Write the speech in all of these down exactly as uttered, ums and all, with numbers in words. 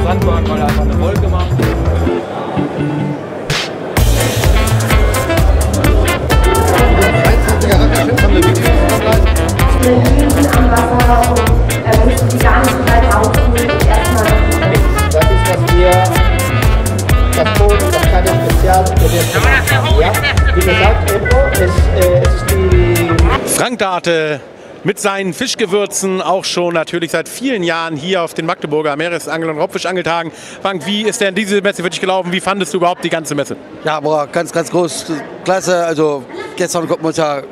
am Sand waren, weil er einfach eine Wolke macht. Wir liegen am Wasser und müssen die gar nicht so weit rausholen und erstmal nichts. Das ist, was wir das Boden, das kann ich speziell für ja, wie gesagt, Ebro, es, äh, es ist die... Frank Date mit seinen Fischgewürzen, auch schon natürlich seit vielen Jahren hier auf den Magdeburger Meeresangel- und Raubfischangeltagen. Frank, wie ist denn diese Messe für dich gelaufen? Wie fandest du überhaupt die ganze Messe? Ja, boah, ganz, ganz groß, klasse. Also gestern konnten wir uns ja den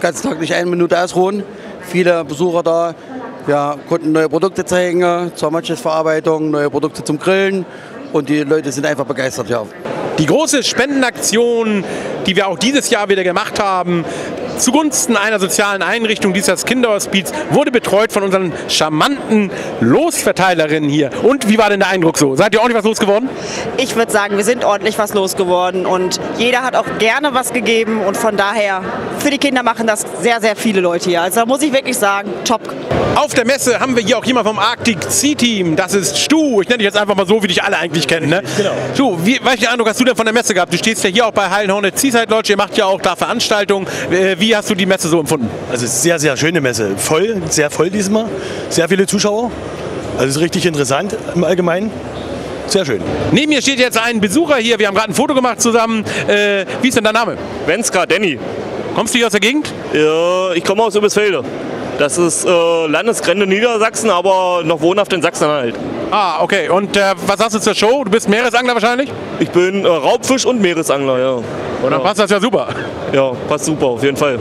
ganzen Tag nicht eine Minute ausruhen. Viele Besucher da. Wir konnten neue Produkte zeigen, zur Matschesverarbeitung, neue Produkte zum Grillen. Und die Leute sind einfach begeistert, ja. Die große Spendenaktion, die wir auch dieses Jahr wieder gemacht haben, zugunsten einer sozialen Einrichtung, dies das Kinderhospiz, wurde betreut von unseren charmanten Losverteilerinnen hier. Und wie war denn der Eindruck so? Seid ihr ordentlich was losgeworden? Ich würde sagen, wir sind ordentlich was losgeworden und jeder hat auch gerne was gegeben und von daher, für die Kinder machen das sehr, sehr viele Leute hier. Also da muss ich wirklich sagen, top. Auf der Messe haben wir hier auch jemand vom Arctic Sea Team, das ist Stu. Ich nenne dich jetzt einfach mal so, wie dich alle eigentlich kennen. Ne? Genau. Stu, wie, welchen Eindruck hast du denn von der Messe gehabt? Du stehst ja hier auch bei Highland Hornet Seaside Lodge, ihr macht ja auch da Veranstaltungen. Wie Wie hast du die Messe so empfunden? Also sehr, sehr schöne Messe. Voll, sehr voll diesmal. Sehr viele Zuschauer. Also es ist richtig interessant im Allgemeinen. Sehr schön. Neben mir steht jetzt ein Besucher hier. Wir haben gerade ein Foto gemacht zusammen. Äh, wie ist denn dein Name? Wenska Denny. Kommst du hier aus der Gegend? Ja, ich komme aus Übersfelde. Das ist äh, Landesgrenze Niedersachsen, aber noch wohnhaft in Sachsen-Anhalt. Ah, okay. Und äh, was sagst du zur Show? Du bist Meeresangler wahrscheinlich? Ich bin äh, Raubfisch- und Meeresangler, ja. Und dann ja. Passt das ja super. Ja, passt super, auf jeden Fall.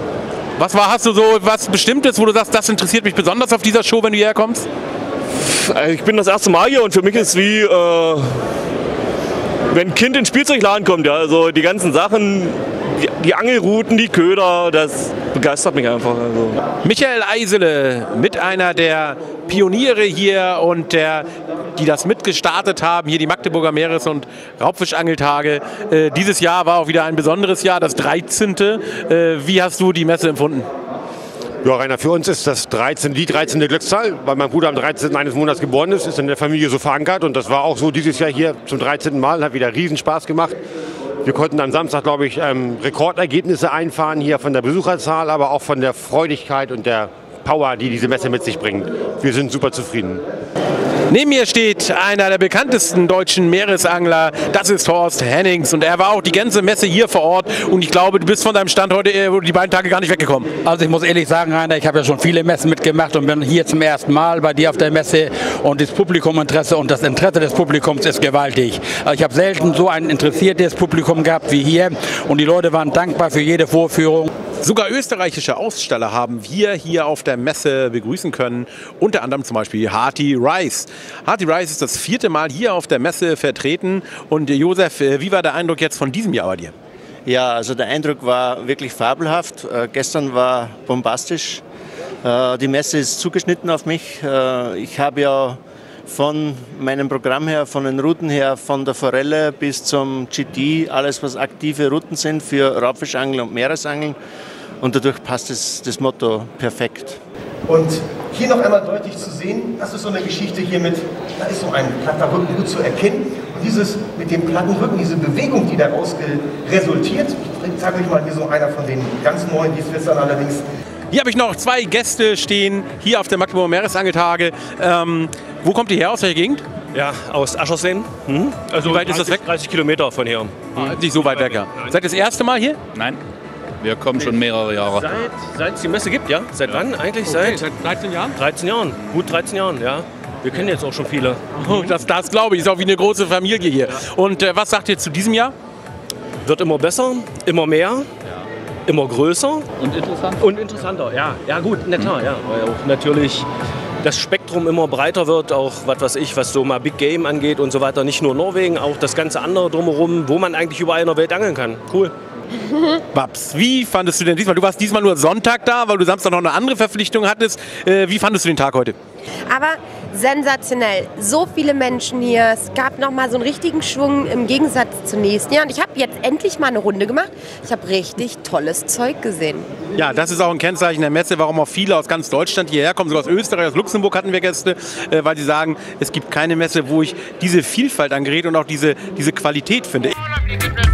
Was war, hast du so was Bestimmtes, wo du sagst, das interessiert mich besonders auf dieser Show, wenn du hierher kommst? Ich bin das erste Mal hier und für mich ist es wie, äh, wenn ein Kind in den Spielzeugladen kommt. Ja. Also die ganzen Sachen, die, die Angelrouten, die Köder, das begeistert mich einfach. Also. Michael Eisele, mit einer der Pioniere hier und der, die das mitgestartet haben, hier die Magdeburger Meeres- und Raubfischangeltage. Äh, dieses Jahr war auch wieder ein besonderes Jahr, das dreizehnte Äh, wie hast du die Messe empfunden? Ja, Rainer, für uns ist das dreizehn die dreizehnte Glückszahl, weil mein Bruder am dreizehnten eines Monats geboren ist, ist in der Familie so verankert und das war auch so dieses Jahr hier zum dreizehnten Mal, hat wieder Riesenspaß gemacht. Wir konnten am Samstag, glaube ich, ähm, Rekordergebnisse einfahren hier von der Besucherzahl, aber auch von der Freudigkeit und der Power, die diese Messe mit sich bringt. Wir sind super zufrieden. Neben mir steht einer der bekanntesten deutschen Meeresangler, das ist Horst Hennings und er war auch die ganze Messe hier vor Ort und ich glaube, du bist von deinem Stand heute die beiden Tage gar nicht weggekommen. Also ich muss ehrlich sagen, Rainer, ich habe ja schon viele Messen mitgemacht und bin hier zum ersten Mal bei dir auf der Messe und das Publikuminteresse und das Interesse des Publikums ist gewaltig. Ich habe selten so ein interessiertes Publikum gehabt wie hier und die Leute waren dankbar für jede Vorführung. Sogar österreichische Aussteller haben wir hier auf der Messe begrüßen können, unter anderem zum Beispiel Hardy Rice. Hardy Rice ist das vierte Mal hier auf der Messe vertreten und Josef, wie war der Eindruck jetzt von diesem Jahr bei dir? Ja, also der Eindruck war wirklich fabelhaft. Äh, gestern war bombastisch. Äh, die Messe ist zugeschnitten auf mich. Äh, ich habe ja von meinem Programm her, von den Routen her, von der Forelle bis zum G D, alles was aktive Routen sind für Raubfischangeln und Meeresangeln. Und dadurch passt es, das Motto perfekt. Und hier noch einmal deutlich zu sehen, das ist so eine Geschichte hier mit, da ist so ein platter Rücken gut zu erkennen. Und dieses mit dem platten Rücken, diese Bewegung, die daraus resultiert, ich sage euch mal hier so einer von den ganz neuen, die ist jetzt dann allerdings. Hier habe ich noch zwei Gäste stehen, hier auf der Magdeburger Meeresangeltage. Ähm, wo kommt ihr her, aus welcher Gegend? Ja, aus Aschersleben. Mhm. Also wie weit ist das weg? dreißig Kilometer von hier. Mhm. Ah, nicht so weit weg, ja. Seid ihr das erste Mal hier? Nein. Wir kommen schon mehrere Jahre. Seit, seit es die Messe gibt, ja? Seit ja. Wann eigentlich? Okay. Seit, seit dreizehn Jahren? dreizehn Jahren, gut dreizehn Jahren, ja. Wir kennen jetzt auch schon viele. Mhm. Das, das glaube ich, ist auch wie eine große Familie hier. Ja. Und äh, was sagt ihr zu diesem Jahr? Wird immer besser, immer mehr. Ja. Immer größer. Und interessanter. Und interessanter, ja. Ja gut, in der Tat, ja. Weil auch natürlich das Spektrum immer breiter wird, auch was weiß ich, was so mal Big Game angeht und so weiter. Nicht nur Norwegen, auch das ganze andere drumherum, wo man eigentlich überall in der Welt angeln kann. Cool. Babs, wie fandest du denn diesmal? Du warst diesmal nur Sonntag da, weil du Samstag noch eine andere Verpflichtung hattest. Wie fandest du den Tag heute? Aber sensationell. So viele Menschen hier. Es gab nochmal so einen richtigen Schwung im Gegensatz zum nächsten Jahr. Und ich habe jetzt endlich mal eine Runde gemacht. Ich habe richtig tolles Zeug gesehen. Ja, das ist auch ein Kennzeichen der Messe, warum auch viele aus ganz Deutschland hierher kommen. Sogar aus Österreich, aus Luxemburg hatten wir Gäste, äh, weil sie sagen, es gibt keine Messe, wo ich diese Vielfalt an Geräten und auch diese, diese Qualität finde. Ich